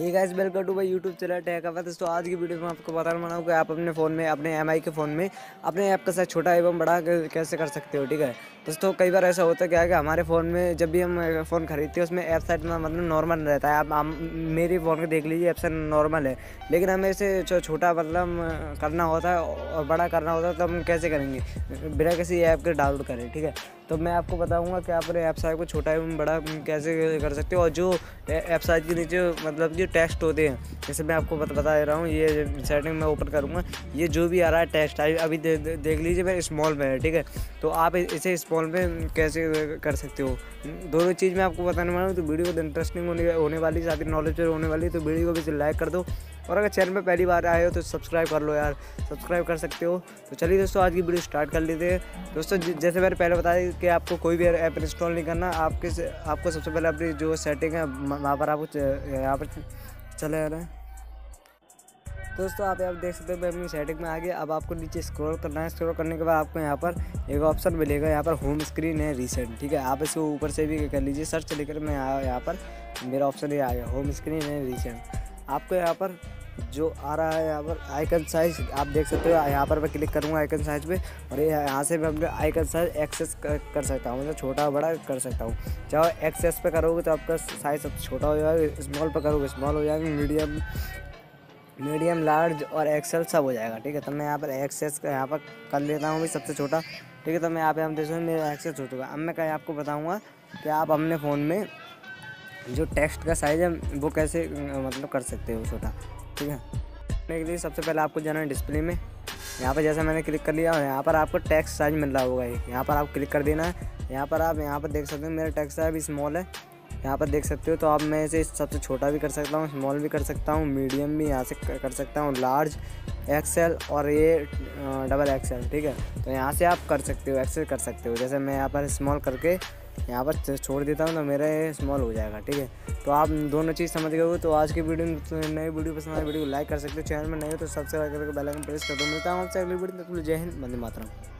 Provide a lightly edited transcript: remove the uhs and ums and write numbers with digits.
ये guys welcome to भाई YouTube channel tech up. दोस्तों आज की वीडियो में आपको बताना मना कि आप अपने फ़ोन में अपने एमआई के फ़ोन में अपने ऐप का साइज छोटा एवं बड़ा कैसे कर सकते हो। ठीक है दोस्तों, कई बार ऐसा होता है क्या कि हमारे फ़ोन में जब भी हम फ़ोन खरीदते हैं उसमें ऐप साइज मतलब नॉर्मल रहता है। आप मेरे फ़ोन को देख लीजिए, ऐप साइज नॉर्मल है, लेकिन हमें इसे छोटा मतलब करना होता है और बड़ा करना होता है, तो हम कैसे करेंगे बिना किसी ऐप के डाउनलोड करें। ठीक है, तो मैं आपको बताऊंगा कि आप अपने ऐप साइज को छोटा एवं बड़ा कैसे कर सकते हो। और जो ऐप साइज के नीचे मतलब जो टेक्स्ट होते हैं, जैसे मैं आपको बता दे रहा हूँ, ये सेटिंग मैं ओपन करूँगा, ये जो भी आ रहा है टेक्स्ट अभी देख लीजिए मैं स्मॉल में है। ठीक है, तो आप इसे स्मॉल में कैसे कर सकते हो, दोनों चीज़ मैं आपको बताने वाला हूँ। तो वीडियो को इंटरेस्टिंग होने वाली, साथ ही नॉलेज होने वाली, तो वीडियो को भी लाइक कर दो और अगर चैनल पर पहली बार आए हो तो सब्सक्राइब कर लो यार, सब्सक्राइब कर सकते हो। तो चलिए दोस्तों आज की वीडियो स्टार्ट कर लेते हैं। दोस्तों जैसे मैंने पहले बताया कि आपको कोई भी ऐप इंस्टॉल नहीं करना, आपको सबसे पहले अपनी जो सेटिंग है वहाँ पर आपको यहाँ पर चले जाना है। दोस्तों आप देख सकते हो मैं अपनी सेटिंग में आ गया। अब आपको नीचे स्क्रॉल करना है, स्क्रॉल करने के बाद आपको यहाँ पर एक ऑप्शन मिलेगा, यहाँ पर होम स्क्रीन है रीसेंट। ठीक है, आप इसको ऊपर से भी कर लीजिए सर्च, लेकर मैं यहाँ पर मेरा ऑप्शन ये आ गया होम स्क्रीन है रीसेंट। आपको यहाँ पर जो आ रहा है यहाँ पर आइकन साइज आप देख सकते हो, यहाँ पर मैं क्लिक करूँगा आइकन साइज पे और यहाँ से मैं अपने आइकन साइज एक्सेस कर सकता हूँ, मतलब छोटा बड़ा कर सकता हूँ। चाहे एक्सेस पे करोगे तो आपका साइज सब छोटा हो जाएगा, स्मॉल पे करोगे स्मॉल हो जाएगा, मीडियम लार्ज और एक्सेल सब हो जाएगा। ठीक है, तो मैं यहाँ पर एक्सेस यहाँ पर कर लेता हूँ सबसे छोटा। ठीक है, तो मैं यहाँ पर हम देख सकते मेरा एक्सेस हो चुका। अब मैं कहीं आपको बताऊँगा कि आप अपने फ़ोन में जो टेक्स्ट का साइज़ है वो कैसे मतलब कर सकते हो छोटा। ठीक है, करने के लिए सबसे पहले आपको जाना है डिस्प्ले में, यहाँ पर जैसा मैंने क्लिक कर लिया और यहाँ पर आपको टेक्स्ट साइज मिल रहा होगा, यहाँ पर आप क्लिक कर देना है। यहाँ पर देख सकते हो मेरा टेक्स्ट साइज अभी स्मॉल है, यहाँ पर देख सकते हो। तो आप मैं इसे सबसे छोटा भी कर सकता हूँ, स्मॉल भी कर सकता हूँ, मीडियम भी यहाँ से कर सकता हूँ, लार्ज, एक्सेल और ये डबल एक्सेल। ठीक है, तो यहाँ से आप कर सकते हो, एक्सेल कर सकते हो। जैसे मैं यहाँ पर स्मॉल करके यहाँ पर छोड़ देता हूँ तो मेरा स्मॉल हो जाएगा। ठीक है, तो आप दोनों चीज़ समझ गए हो। तो आज की वीडियो में नई वीडियो पसंद आए वीडियो को लाइक कर सकते हो, चैनल में नए हो तो सब्सक्राइब करके बेल आइकन प्रेस कर दो। मिलता हूँ आपसे अगली वीडियो में, जय हिंद, वंदे मातरम।